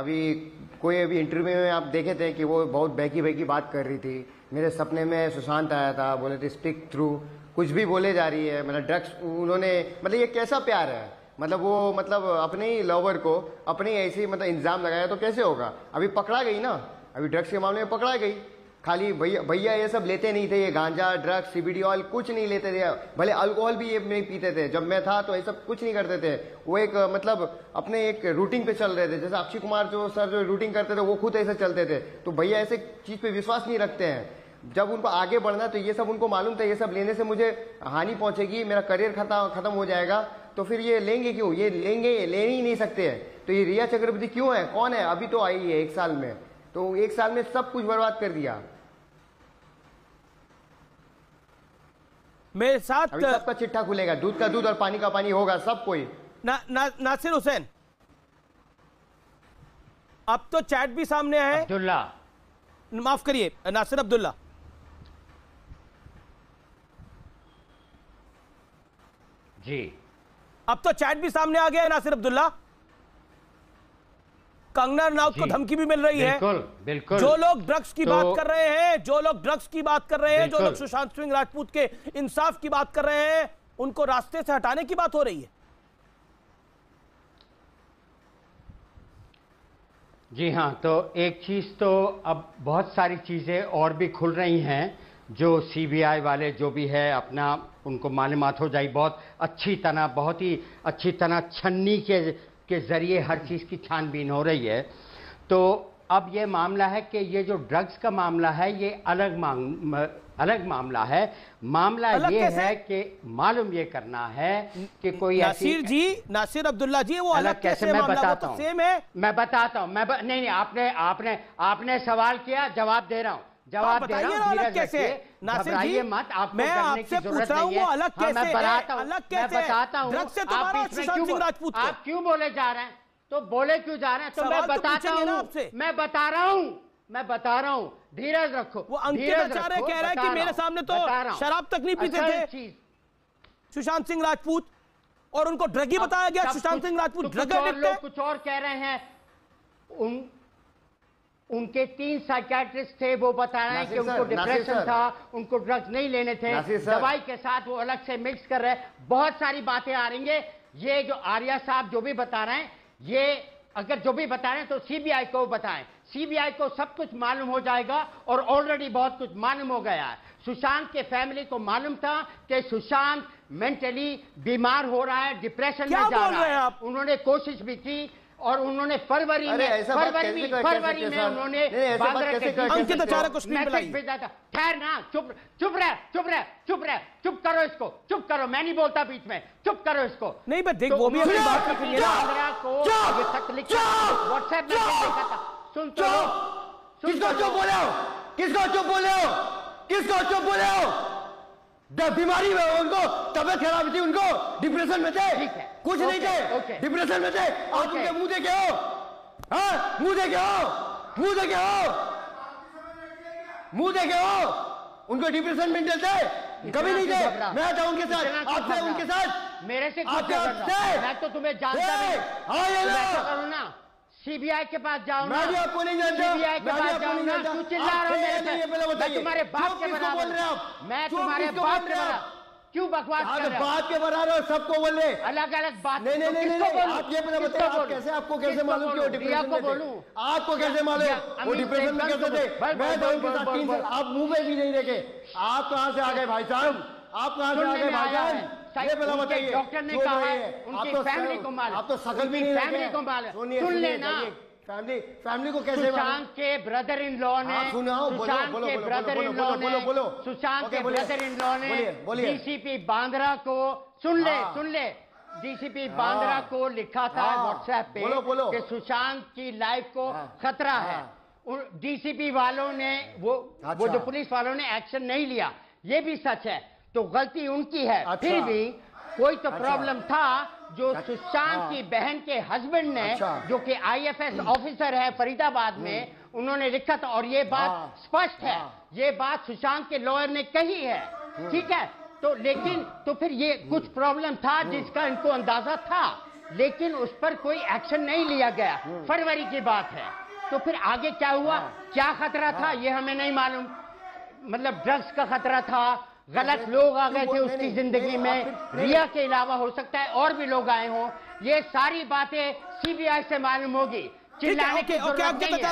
अभी इंटरव्यू में आप देखे थे कि वो बहुत बहकी बहकी बात कर रही थी। मेरे सपने में सुशांत आया था, बोले थे स्पीक थ्रू, कुछ भी बोले जा रही है। मतलब ड्रग्स उन्होंने, मतलब ये कैसा प्यार है, मतलब वो मतलब अपने ही लवर को अपने ऐसे मतलब इंतजाम लगाया तो कैसे होगा। अभी पकड़ा गई ना, अभी ड्रग्स के मामले में पकड़ा गई। खाली भैया ये सब लेते नहीं थे, ये गांजा ड्रग्स CBD ऑयल कुछ नहीं लेते थे, भले अल्कोहल भी ये नहीं पीते थे। जब मैं था तो ये सब कुछ नहीं करते थे। वो एक मतलब अपने एक रूटीन पे चल रहे थे, जैसे अक्षय कुमार जो रूटीन करते थे वो खुद ऐसे चलते थे। तो भैया ऐसे चीज पे विश्वास नहीं रखते हैं। जब उनको आगे बढ़ना तो ये सब उनको मालूम था, ये सब लेने से मुझे हानि पहुंचेगी, मेरा करियर खत्म हो जाएगा, तो फिर ये लेंगे क्यों, ये ले ही नहीं सकते हैं। तो ये रिया चक्रवर्ती क्यों है, कौन है? अभी तो आई है एक साल में, तो एक साल में सब कुछ बर्बाद कर दिया। मेरे साथ सबका चिट्ठा खुलेगा, दूध का दूध और पानी का पानी होगा सब कोई। नासिर हुसैन, अब तो चैट भी सामने है। अब्दुल्ला, माफ करिए, नासिर अब्दुल्ला। जी, अब तो चैट भी सामने आ गया है। नासिर अब्दुल्ला, कंगना रनौत को धमकी भी मिल रही है। बिल्कुल, जो लोग ड्रग्स की बात कर रहे हैं, जो लोग ड्रग्स की बात कर रहे हैं, जो लोग सुशांत सिंह राजपूत के इंसाफ की बात कर रहे हैं, उनको रास्ते से हटाने की बात हो रही है। जी हाँ, तो एक चीज तो अब बहुत सारी चीजें और भी खुल रही हैं, जो CBI वाले जो भी है अपना उनको मालूमात हो जाए। बहुत ही अच्छी तरह छन्नी के जरिए हर चीज़ की छानबीन हो रही है। तो अब ये मामला है कि ये जो ड्रग्स का मामला है ये अलग मामला है। मामला ये है कि मालूम ये करना है कि कोई नासिर जी, नासिर अब्दुल्ला जी, वो अलग कैसे? मैं बताता हूँ। नहीं, आपने सवाल किया, जवाब दे रहा हूँ। जवाब दे रहा हूँ, अलग कैसे? नासिर जी मत, मैं आपसे पूछ रहा हूँ वो अलग कैसे है, अलग कैसे? मैं बताता हूँ, ड्रग्स से तुम्हारा सुशांत सिंह राजपूत को आप क्यों बोले जा रहे हैं, तो बोले क्यों जा रहे हैं? तो मैं बताता हूँ, मैं बता रहा हूँ, धीरज रखो। वो अंकित आचार्य कह रहा है कि मेरे सामने तो शराब तक नहीं पीते थे सुशांत सिंह राजपूत, और उनको ड्रगी बताया गया। सुशांत सिंह राजपूत ड्रगर, कुछ और कह रहे हैं। उनके 3 साइकियाट्रिस्ट थे, वो बता रहे हैं कि उनको डिप्रेशन था, उनको ड्रग्स नहीं लेने थे, दवाई के साथ वो अलग से मिक्स कर रहे हैं। बहुत सारी बातें आ रही हैं। ये जो आर्या साहब जो भी बता रहे हैं, ये अगर जो भी बता रहे हैं तो CBI को बताएं। CBI को सब कुछ मालूम हो जाएगा, और ऑलरेडी बहुत कुछ मालूम हो गया है। सुशांत के फैमिली को मालूम था कि सुशांत मेंटली बीमार हो रहा है, डिप्रेशन में जा रहा है। उन्होंने कोशिश भी की, और उन्होंने फरवरी में उन्होंने अंकित आचार्य को मैसेज भेजा था। खैर ना, चुप करो, मैं नहीं बोलता बीच में, चुप करो इसको। नहीं बस देख, वो भी अपनी बात रख रही है। 15 को ये खत लिखा WhatsApp में भेजा था। सुन तो, किसको चुप बोले हो? बीमारी में उनको, तबियत खराब थी उनको, डिप्रेशन में थे, कुछ नहीं थे, डिप्रेशन में थे। आज उनके मुंह देखे हो, उनको डिप्रेशन में थे, कभी नहीं थे। मैं था उनके साथ, आप थे उनके साथ, मेरे से मैं तो तुम्हें जानता हूँ ना। CBI के पास जाओ, मैं भी आपको नहीं जानता। CBI के पास जाओ ना, तू चिल्ला रहा है, मैं तुम्हारे बाप के बराबर हूं, मैं तुम्हारे बाप के बराबर। क्यों बकवास कर रहे हो? बाप के बराबर हो, सबको बोल रहे अलग-अलग बात। नहीं, आप ये बताओ, आपको कैसे मालूम कि वो डिप्रेशन में थे? आपको कैसे मालूम वो डिप्रेशन में कैसे थे? मैं था उनके साथ 3 साल, आप मुंह में भी नहीं देखे। आप कहां से आ गए भाई साहब, आप कहां से आ गए भाई साहब? डॉक्टर ने कहा है उनकी फैमिली को मालूम, आप तो सकल भी नहीं, फैमिली को मालूम। सुन लेना, फैमिली को कैसे? सुशांत के ब्रदर इन लॉ ने सुशांत के ब्रदर इन लॉ ने DCP बांद्रा को सुन ले DCP बांद्रा को लिखा था WhatsApp पे कि सुशांत की लाइफ को खतरा है। DCP वालों ने, वो जो पुलिस वालों ने एक्शन नहीं लिया, ये भी सच है, तो गलती उनकी है। फिर भी कोई तो प्रॉब्लम था, जो सुशांत की बहन के हस्बैंड ने, जो कि IFS ऑफिसर है फरीदाबाद में, उन्होंने लिखा था, और ये बात स्पष्ट है, ये बात सुशांत के लॉयर ने कही है, ठीक है। तो लेकिन तो फिर ये कुछ प्रॉब्लम था जिसका इनको अंदाजा था, लेकिन उस पर कोई एक्शन नहीं लिया गया, फरवरी की बात है। तो फिर आगे क्या हुआ, क्या खतरा था ये हमें नहीं मालूम। मतलब ड्रग्स का खतरा था, गलत लोग आ गए थे उसकी जिंदगी में, रिया के अलावा हो सकता है और भी लोग आए हों। ये सारी बातें सीबीआई से मालूम होगी, चिल्लाने की जरूरत नहीं है।